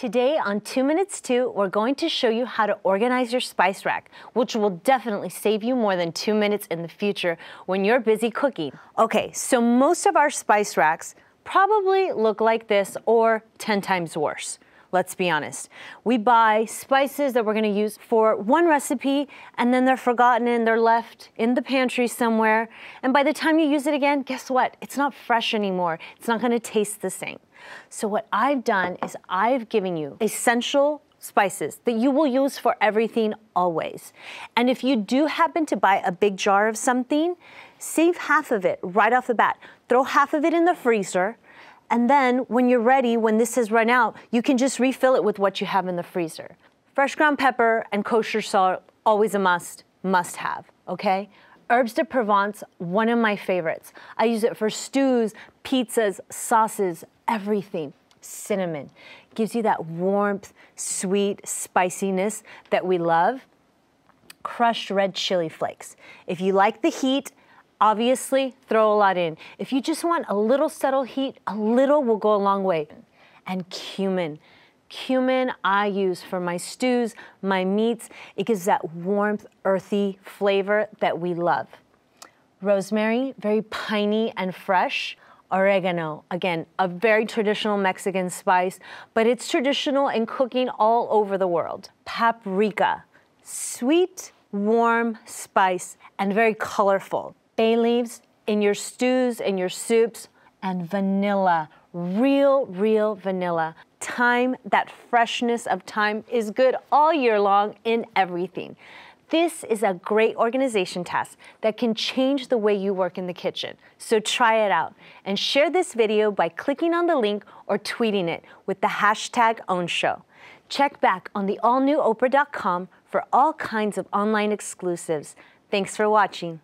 Today on 2 Minutes 2, we're going to show you how to organize your spice rack, which will definitely save you more than 2 minutes in the future when you're busy cooking. Okay, so most of our spice racks probably look like this or 10 times worse. Let's be honest. We buy spices that we're gonna use for one recipe and then they're forgotten and they're left in the pantry somewhere. And by the time you use it again, guess what? It's not fresh anymore. It's not gonna taste the same. So what I've done is I've given you essential spices that you will use for everything always. And if you do happen to buy a big jar of something, save half of it right off the bat. Throw half of it in the freezer. And then when you're ready, when this has run out, you can just refill it with what you have in the freezer. Fresh ground pepper and kosher salt, always a must have, okay? Herbes de Provence, one of my favorites. I use it for stews, pizzas, sauces, everything. Cinnamon gives you that warmth, sweet spiciness that we love. Crushed red chili flakes. If you like the heat, obviously, throw a lot in. If you just want a little subtle heat, a little will go a long way. And cumin. Cumin I use for my stews, my meats. It gives that warmth, earthy flavor that we love. Rosemary, very piney and fresh. Oregano, again, a very traditional Mexican spice, but it's traditional in cooking all over the world. Paprika, sweet, warm spice, and very colorful. Bay leaves in your stews, in your soups, and vanilla, real vanilla. Thyme, that freshness of thyme is good all year long in everything. This is a great organization task that can change the way you work in the kitchen. So try it out and share this video by clicking on the link or tweeting it with the #OwnShow. Check back on the all-new Oprah.com for all kinds of online exclusives. Thanks for watching.